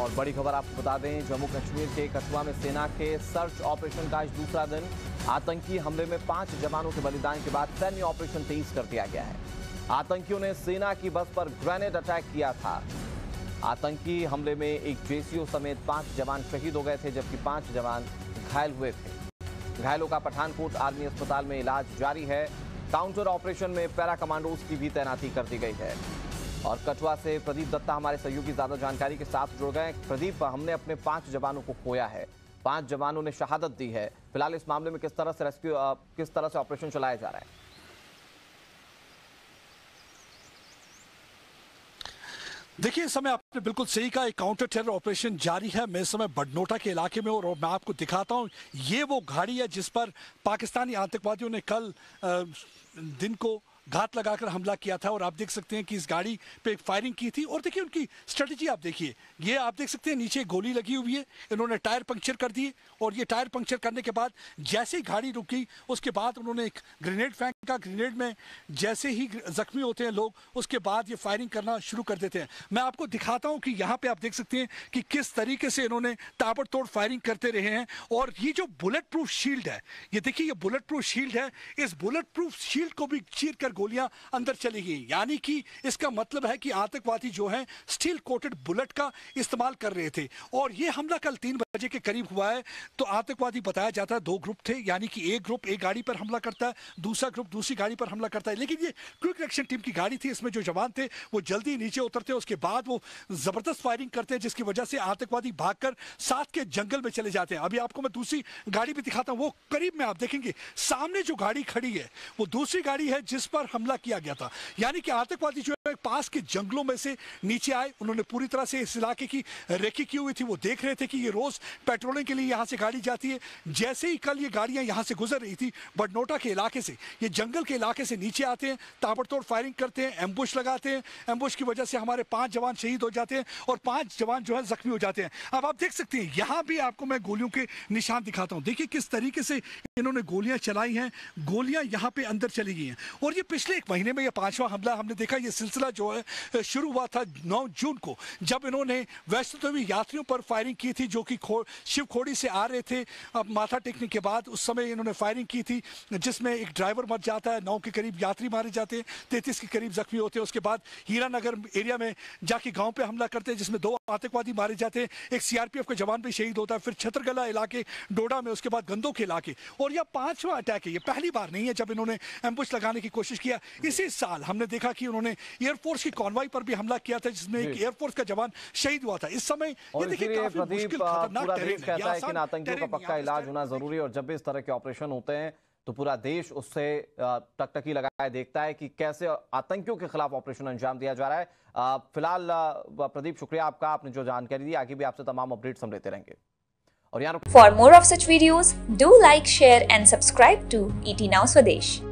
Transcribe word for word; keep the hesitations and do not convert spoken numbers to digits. और बड़ी खबर आपको बता दें, जम्मू कश्मीर के कठुआ में सेना के सर्च ऑपरेशन का आज दूसरा दिन। आतंकी हमले में पांच जवानों के बलिदान के बाद सैन्य ऑपरेशन तेज कर दिया गया है। आतंकियों ने सेना की बस पर ग्रेनेड अटैक किया था। आतंकी हमले में एक जेसीओ समेत पांच जवान शहीद हो गए थे, जबकि पांच जवान घायल हुए थे। घायलों का पठानकोट आर्मी अस्पताल में इलाज जारी है। काउंटर ऑपरेशन में पैरा कमांडोज की भी तैनाती कर दी गई है। और कठुआ से प्रदीप दत्ता हमारे सहयोगी ज्यादा जानकारी के साथ जुड़ गए। प्रदीप, हमने अपने पांच जवानों को खोया है, पांच जवानों ने शहादत दी है। फिलहाल इस मामले में किस तरह से रेस्क्यू किस तरह से ऑपरेशन चलाया जा रहा है? देखिए, इस समय आपने बिल्कुल सही कहा, एक काउंटर टेरर ऑपरेशन जारी है। मैं इस समय बडनोटा के इलाके में और मैं आपको दिखाता हूँ, ये वो गाड़ी है जिस पर पाकिस्तानी आतंकवादियों ने कल आ, दिन को घात लगाकर हमला किया था। और आप देख सकते हैं कि इस गाड़ी पे फायरिंग की थी। और देखिए उनकी स्ट्रेटजी आप देखिए, ये आप देख सकते हैं नीचे गोली लगी हुई है, इन्होंने टायर पंक्चर कर दिए। और ये टायर पंक्चर करने के बाद जैसे ही गाड़ी रुकी, उसके बाद उन्होंने एक ग्रेनेड फेंका। ग्रेनेड में जैसे ही जख्मी होते हैं लोग, उसके बाद ये फायरिंग करना शुरू कर देते हैं। मैं आपको दिखाता हूँ कि यहाँ पर आप देख सकते हैं कि किस तरीके से इन्होंने ताबड़तोड़ फायरिंग करते रहे हैं। और ये जो बुलेट प्रूफ शील्ड है, ये देखिए, ये बुलेट प्रूफ शील्ड है, इस बुलेट प्रूफ शील्ड को भी चीर कर गोलियां अंदर चली गई। यानी कि इसका मतलब है कि आतंकवादी जो हैं स्टील कोटेड बुलेट का इस्तेमाल कर रहे थे। और ये हमला कल तीन बजे के करीब हुआ है। तो आतंकवादी बताया जाता है दो ग्रुप थे, यानी कि एक ग्रुप एक गाड़ी पर हमला करता है, दूसरा ग्रुप दूसरी गाड़ी पर हमला करता है। लेकिन ये क्विक एक्शन टीम की गाड़ी थी, इसमें जो जवान थे वो जल्दी नीचे उतरते, उसके बाद वो जबरदस्त फायरिंग करते हैं, जिसकी वजह से आतंकवादी भागकर साथ के जंगल में चले जाते हैं। अभी आपको मैं दूसरी गाड़ी भी दिखाता हूँ, वो करीब में आप देखेंगे सामने जो गाड़ी खड़ी है वो दूसरी गाड़ी है जिस पर हमला किया गया था। यानी कि आतंकवादी जो है पास के जंगलों में से नीचे आए, उन्होंने पूरी तरह से इस इलाके की रेकी की हुई थी। वो देख रहे थे कि ये रोज पेट्रोलिंग के लिए यहाँ से गाड़ी जाती है। जैसे ही कल ये गाड़ियाँ यहाँ से गुजर रही थी बडनोटा के इलाके से, ये जंगल के इलाके से नीचे आते हैं, ताबड़तोड़ फायरिंग करते हैं, एम्बुश लगाते हैं। एम्बुश की वजह से हमारे पाँच जवान शहीद हो जाते हैं और पाँच जवान जो है जख्मी हो जाते हैं। अब आप देख सकते हैं, यहाँ भी आपको मैं गोलियों के निशान दिखाता हूँ। देखिए किस तरीके से इन्होंने गोलियाँ चलाई हैं, गोलियाँ यहाँ पे अंदर चली गई हैं। और ये पिछले एक महीने में ये पांचवा हमला हमने देखा। ये सिलसिला जो है शुरू हुआ था नौ जून को, जब इन्होंने वैष्णोदेवी यात्रियों पर फायरिंग की थी जो कि शिवखोड़ी से आ रहे थे। अब माथा टेकने के बाद उस समय इन्होंने फायरिंग की थी, जिसमें एक ड्राइवर मर जाता है, नौ के करीब यात्री मारे जाते हैं, तैंतीस के करीब जख्मी होते हैं। उसके बाद हीरानगर एरिया में जाके गाँव पर हमला करते हैं, जिसमें दो आतंकवादी मारे जाते हैं, एक सीआरपीएफ का जवान भी शहीद होता है। फिर छतरगला इलाके डोडा में, उसके बाद गंदोखी इलाके। और यह पांचवा अटैक है, ये पहली बार नहीं है जब इन्होंने एम्बुश लगाने की कोशिश किया। इसी साल हमने देखा कि उन्होंने एयरफोर्स की कॉन्वाई पर भी हमला किया था, जिसमें एक एयरफोर्स का जवान शहीद हुआ था। इस समय ये देखिए काफी मुश्किल खतरनाक टेरेन है, लेकिन आतंकियों का पक्का इलाज होना जरूरी है। और जब भी इस तरह के ऑपरेशन होते हैं तो पूरा देश उससे टकटकी लगाए देखता है कि कैसे आतंकियों के खिलाफ ऑपरेशन अंजाम दिया जा रहा है। फिलहाल प्रदीप, शुक्रिया आपका, आपने जो जानकारी दी। आगे भी आपसे तमाम अपडेट्स हम लेते रहेंगे। और यार, for more of such videos do like, share and subscribe to E T Now स्वदेश।